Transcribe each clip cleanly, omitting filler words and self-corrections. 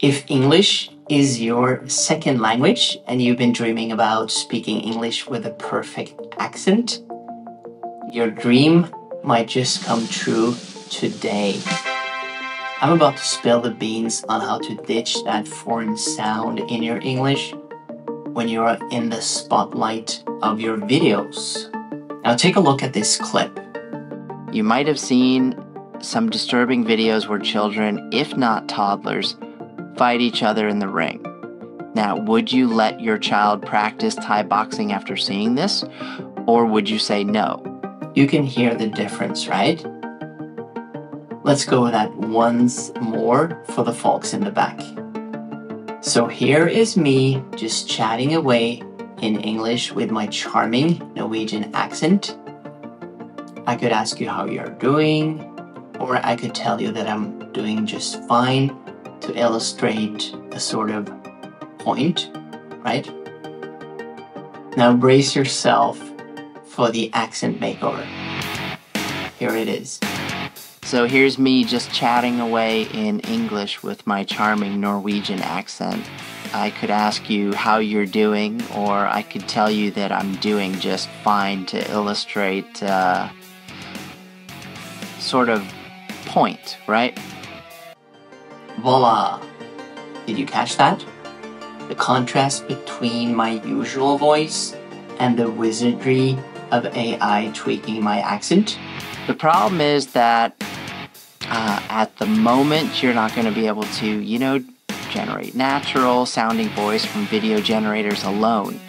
If English is your second language and you've been dreaming about speaking English with a perfect accent, your dream might just come true today. I'm about to spill the beans on how to ditch that foreign sound in your English when you're in the spotlight of your videos. Now take a look at this clip. You might have seen some disturbing videos where children, if not toddlers, fight each other in the ring. Now, would you let your child practice Thai boxing after seeing this? Or would you say no? You can hear the difference, right? Let's go with that once more for the folks in the back. So here is me just chatting away in English with my charming Norwegian accent. I could ask you how you're doing, or I could tell you that I'm doing just fine, to illustrate a sort of point, right? Now brace yourself for the accent makeover. Here it is. So here's me just chatting away in English with my charming Norwegian accent. I could ask you how you're doing, or I could tell you that I'm doing just fine to illustrate sort of point, right? Voila! Did you catch that? The contrast between my usual voice and the wizardry of AI tweaking my accent. The problem is that at the moment you're not going to be able to, generate natural sounding voice from video generators alone.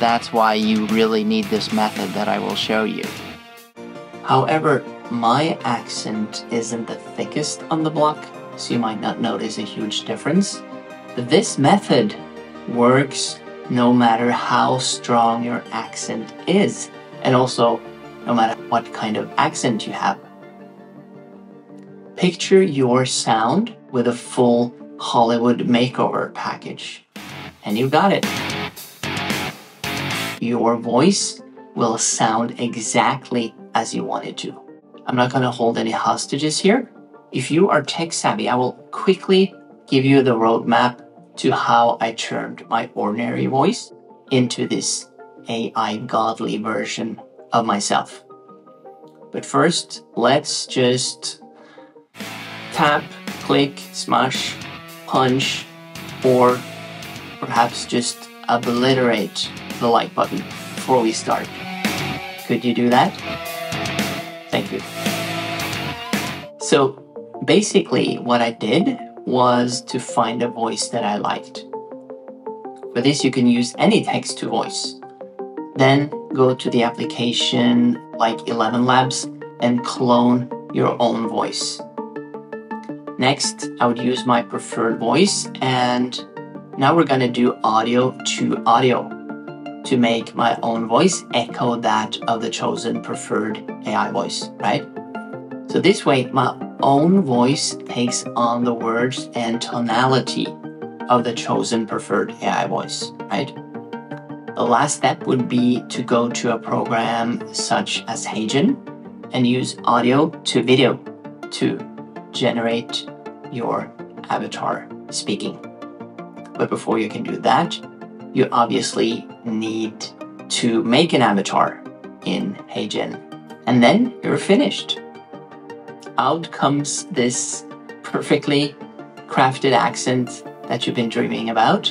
That's why you really need this method that I will show you. However, my accent isn't the thickest on the block, so you might not notice a huge difference. But this method works no matter how strong your accent is, and also no matter what kind of accent you have. Picture your sound with a full Hollywood makeover package, and you got it. Your voice will sound exactly as you want it to. I'm not gonna hold any hostages here. If you are tech savvy, I will quickly give you the roadmap to how I turned my ordinary voice into this AI godly version of myself. But first, let's just tap, click, smash, punch, or perhaps just obliterate the like button before we start. Could you do that? Thank you. So, basically, what I did was to find a voice that I liked. For this, you can use any text to voice. Then go to the application like 11 Labs and clone your own voice. Next, I would use my preferred voice, and now we're gonna do audio to audio to make my own voice echo that of the chosen preferred AI voice, right? So this way, my own voice takes on the words and tonality of the chosen preferred AI voice, right? The last step would be to go to a program such as HeyGen and use audio to video to generate your avatar speaking. But before you can do that, you obviously need to make an avatar in HeyGen, and then you're finished. Out comes this perfectly crafted accent that you've been dreaming about.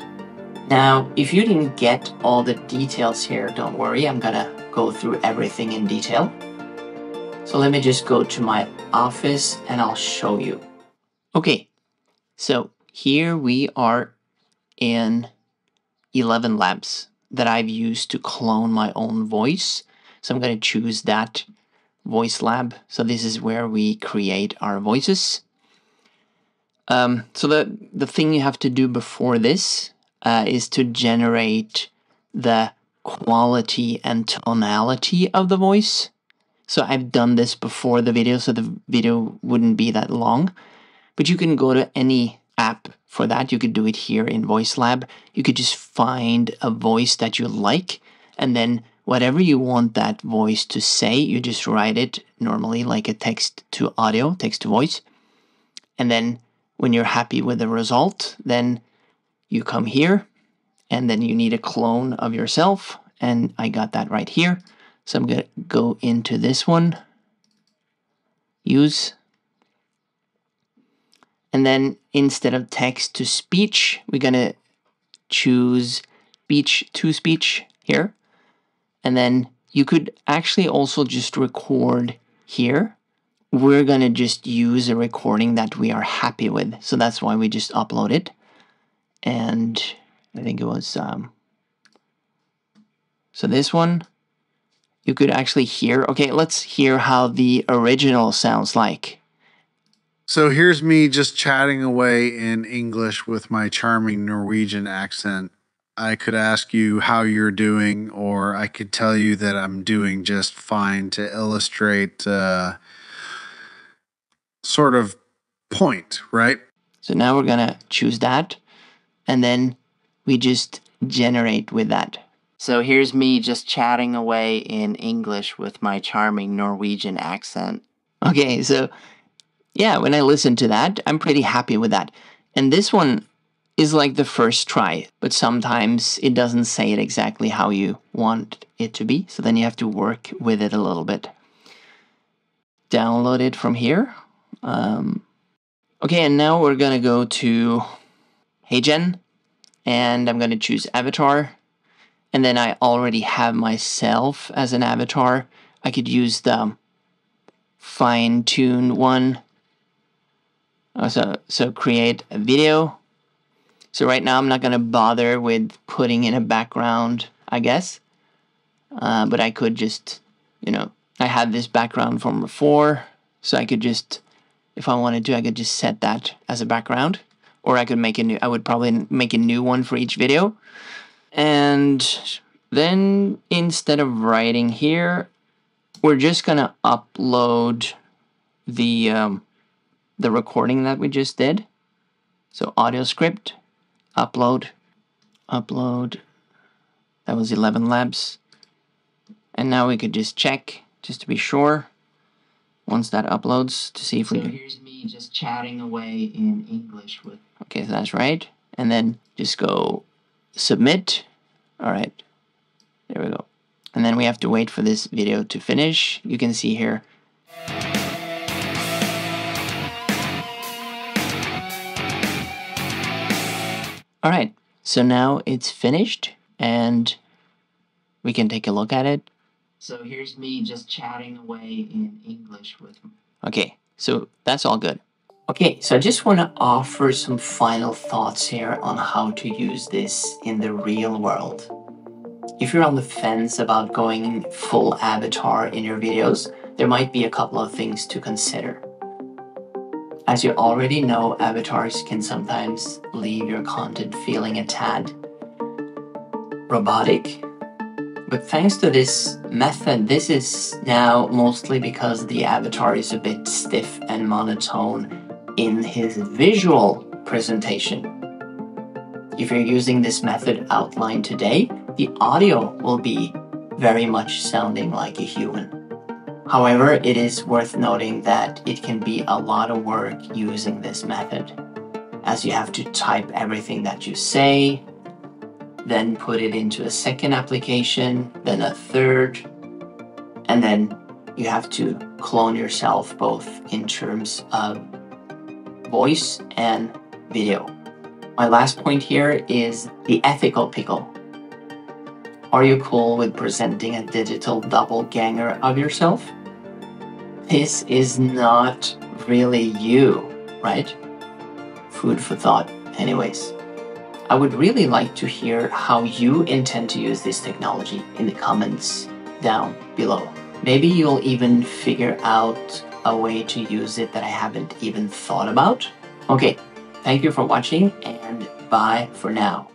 Now, if you didn't get all the details here, don't worry, I'm gonna go through everything in detail. So let me just go to my office and I'll show you. Okay, so here we are in 11 Labs that I've used to clone my own voice. So I'm gonna choose that voice lab. So this is where we create our voices. So the thing you have to do before this is to generate the quality and tonality of the voice. So I've done this before the video, so the video wouldn't be that long, but you can go to any app for that. You could do it here in Voice Lab. You could just find a voice that you like, and then whatever you want that voice to say, you just write it normally like a text to audio, text to voice, and then When you're happy with the result, then you come here, and then you need a clone of yourself, and I got that right here. So I'm going to go into this one, use, and then instead of text to speech, we're going to choose speech to speech here. And then you could actually also just record here. We're going to just use a recording that we are happy with. So that's why we just upload it. And I think it was, so this one, you could actually hear. Okay, let's hear how the original sounds like. So here's me just chatting away in English with my charming Norwegian accent. I could ask you how you're doing, or I could tell you that I'm doing just fine to illustrate sort of point, right? So now we're going to choose that, and then we just generate with that. So here's me just chatting away in English with my charming Norwegian accent. Okay, so yeah, when I listen to that, I'm pretty happy with that. And this one is like the first try, but sometimes it doesn't say it exactly how you want it to be. So then you have to work with it a little bit. Download it from here. Okay, and now we're going to go to HeyGen, and I'm going to choose avatar. And then I already have myself as an avatar. I could use the fine-tune one. So create a video. So right now I'm not going to bother with putting in a background, I guess. But I could just, you know, I had this background from before. So I could just, if I wanted to, I could just set that as a background. Or I could make a new, I would probably make a new one for each video. And then instead of writing here, we're just going to upload the recording that we just did. So audio script, upload. That was 11 Labs. And now we could just check, just to be sure, once that uploads, to see if we... So here's me just chatting away in English with... Okay, so that's right. And then just go... Submit. All right, there we go. And then we have to wait for this video to finish. You can see here. All right, so now it's finished and we can take a look at it. So here's me just chatting away in English with... Okay, so that's all good. Okay, so I just want to offer some final thoughts here on how to use this in the real world. If you're on the fence about going full avatar in your videos, there might be a couple of things to consider. As you already know, avatars can sometimes leave your content feeling a tad robotic. But thanks to this method, this is now mostly because the avatar is a bit stiff and monotone in his visual presentation. If you're using this method outlined today, the audio will be very much sounding like a human. However, it is worth noting that it can be a lot of work using this method, as you have to type everything that you say, then put it into a second application, then a third, and then you have to clone yourself both in terms of voice and video. My last point here is the ethical pickle. Are you cool with presenting a digital doppelganger of yourself? This is not really you, right? Food for thought, anyways. I would really like to hear how you intend to use this technology in the comments down below. Maybe you'll even figure out a way to use it that I haven't even thought about. Okay, thank you for watching, and bye for now.